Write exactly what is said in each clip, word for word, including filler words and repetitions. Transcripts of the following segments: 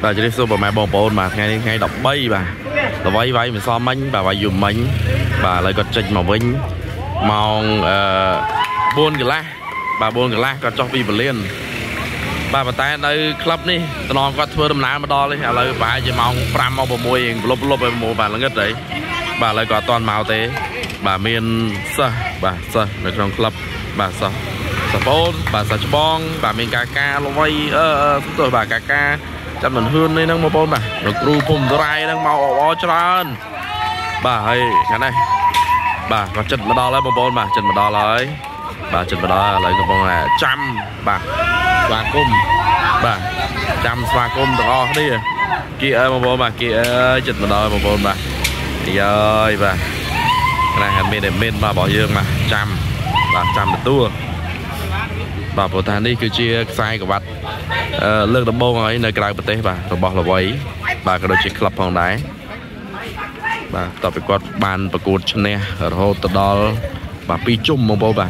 bà chỉ đi xô bà mẹ bò bồn mà ngay ngay đọc bay bà là vay vay mình so mánh bà bà dùng mánh bà lại còn trịch màu vinh màu buôn cái lá bà buôn cái lá còn cho pin liền bà bà tay đây club ní tao non qua thưa đâm ná mà đo lên lại bà chỉ màu pram màu bờ môi lốp lốp bờ môi bà là ngất đấy bà lại còn toàn màu té bà miền sơ bà sơ mấy trong club bà sơสปอนบาสจบองบาเมกาคาลงไว้เออทุกตัวบากากาจำเหมือนเฮือนในนั่งมาปนบ่าหนูครูผมไรนั่งเมาออกอจรันบ่าเฮ้ยงั้นไงบ่าก็จัดมาดอแล้วมาปนบ่าจัดมาดอเลยบ่าจัดมาดอเลยก็ปนแหละจำบ่าสวากุมบ่าจำสวากุมตะกอนี่กี่เออมาปนบ่ากี่เออจัดมาดอมาปนบ่าเยอะบ่าอะไรเห็นเมนเห็นเมนมาบ่อเยอะมาจำบ่าจำเป็นตัวbà bộ thanh đi cứ chia sai của bạn lương đập bông ấy nơi cài bật tay bà rồi bỏ là quấy bà cái đôi chiếc club hòn đá bà tập về quạt bàn và cột chân nè ở hồ tơ đo bà pi chung một bộ bà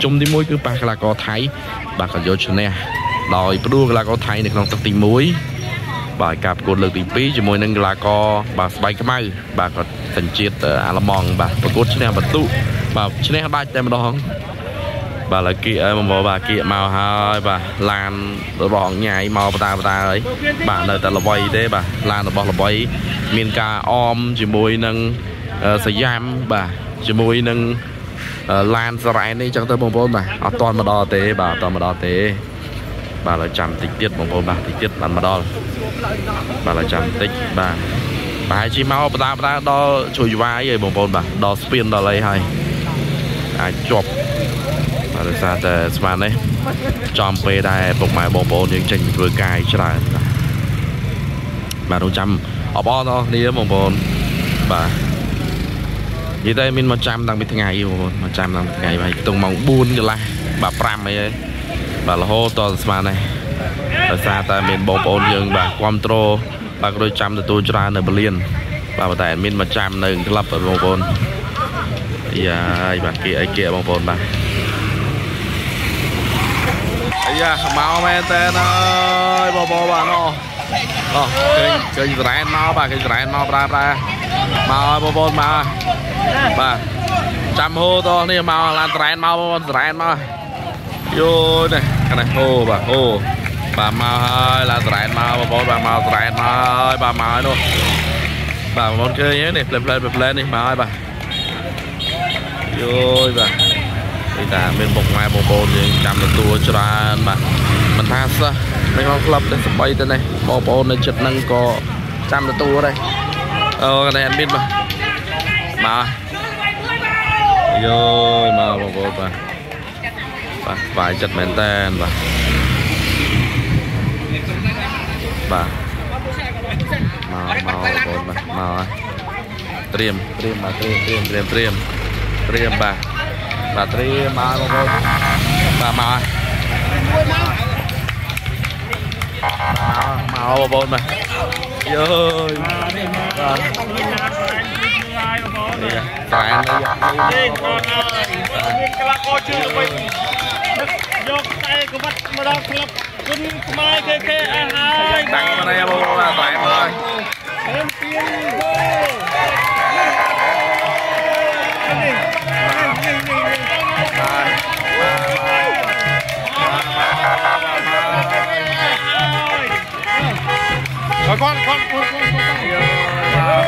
chung đi muối cứ bà là có thái bà còn vô chân nè đòi đua là có thái được không tập tìm muối bà cặp cột lực tìm pi cho muối nên là có bà bay cái mai bà còn thành chiết à là mòn bà và cột chân nè bật tụ bà chân nè ba chân đó không bà là kia em bảo bà kia màu hai bà lan bọn nhảy màu ta ta ấy bà nơi ta là bay đấy bà lan bọn là bay miền ca om chỉ môi nâng sài giam bà chỉ môi nâng lan sài này chẳng tới bông bông bà toàn mà đo té bà toàn mà đo té bà là chạm tích tiết bông bông bà tích tiết bàn mà đo bà là chạm tích bà bà chỉ màu ta ta đo chùi vai rồi bông bông bà đo spin đo lấy hay ai chụpเราจะแต่สมานี่จอมเปได้ปกไม้โบโบนยังจริงด้วยกายใช่ไหมมาดูจำอปอเนาะนี่นะโบโบนบ่ายี่เต้มินมาจำตั้งเป็นไงอยู่มาจำตั้งเป็นไงไปตรงมองบูนกันละบ่าปรามไปเลยบ่าละโหตอนสมานี่เราจะแต่มินโบโบนยังบ่าความโตบ่าก็โดยจำแต่ตัวจราในเบลียนบ่าแต่มินมาจำในคลับโบโบนอย่าบ่าเกะเกะโบโบนบ่าเมาแม่เต้นเลยบ่บ่บ่เนาะเนาะเกินเกินแรงเนาะบ่เกินแรงเนาะปลาปลาเมาบ่บ่มาบ่จำโหตัวนี่เมาลานแรงเมาบ่แรงมาโย่เนี่ยกันเลยโหบ่โหบ่เมาลานแรงเมาบ่บ่บ่เมาแรงมาบ่เมาเนาะบ่บ่เกินเยอะนี่เพลินเพลินเพลินนี่เมาบ่โย่บ่bây giờ bên bọc mai bọc bồn thì chạm được tua cho ra mà mình tha sa mấy con club đây bay tới đây bọc bồn này chật nâng có chạm được tua đây ờ cái này anh biết mà mà rồi mà bọc bồn mà và vài chật mền ten và và mà mà bồn mà mà tiêm tiêm mà tiêm tiêm tiêm tiêm tiêm và bà tri mà bà bà mà màu bà bồn mà rồi toàn đây còn là coi chưa được vô tay của bắt mà đang club quân mai kê kê ai hai tặng vào đây bà bồn là toàn rồi em tiên vô con con con con Hãy subscribe cho kênh Ghiền Mì Gõ để không bỏ lỡ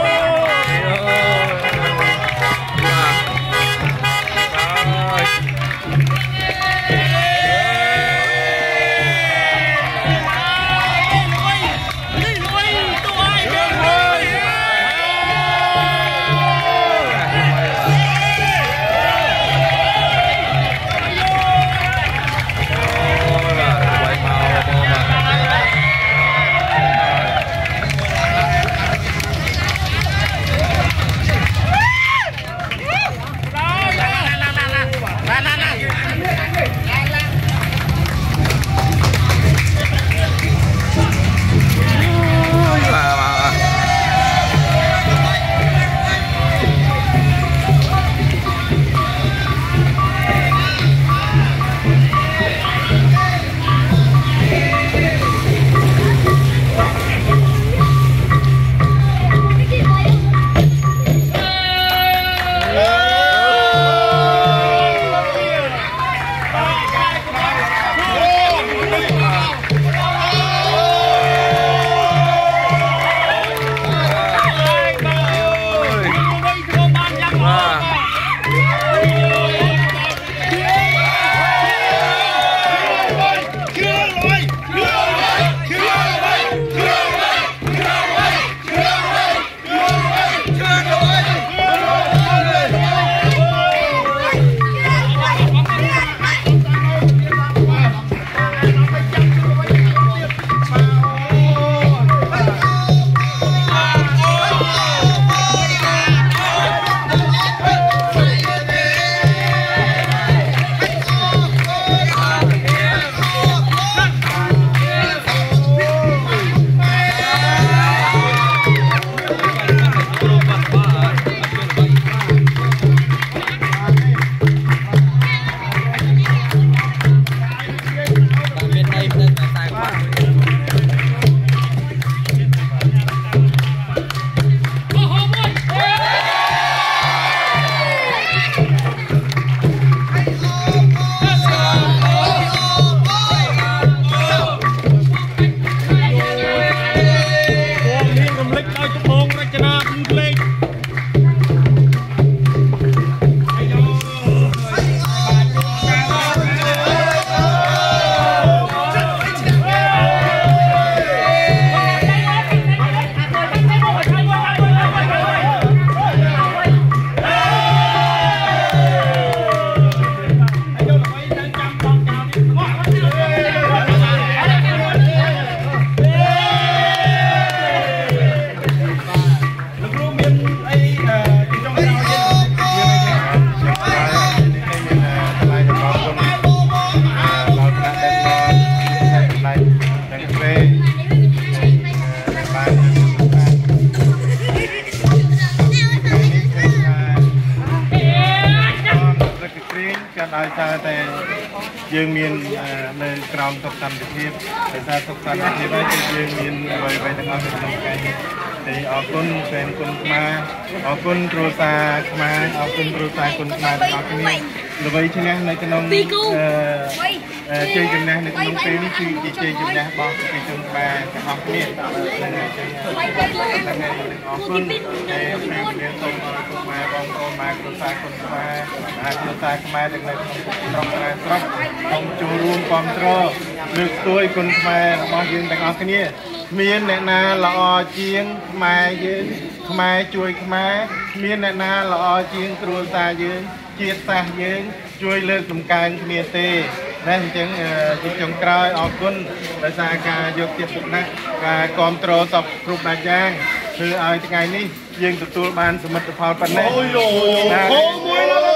จะแต่ยังมีในกรามตกตันประเทศแต่จะตกตันประเทศได้จะยังมีไว้ไว้ทั้งประเทศไงแต่ออกต้นแฟนคนมาออกต้นโรซามาออกต้นโรซาคนมาออกที่นี่เราไปที่นี่ในขนมเจกันนะในขนมเฟนี่คือเจกันนะบอกเจกันมาแต่ออกที่นี่ออกต้นในแฟนเรียนตรงคนมาบองโตมาโรซาคนมาโรซามาจากในตรงมาตรงต้องจูรูมความตรอลึกตัวคนมาบอกยืนแต่ออกที่นี่มีนนาละอเจียงมาเยืนมาช่วยมามีนนาละอเจียงตรูซาเยืนเจียซาเยืนช่วยเลือกสมการเมียเตนั่นจึงจิตจงกลายออกกุนประสาการยกเจ็บสุนักการกอมตรอตบครุบหนักย่างคือเอาไงนี่ยิงตัวตัวบานสมัติภาพปันแน่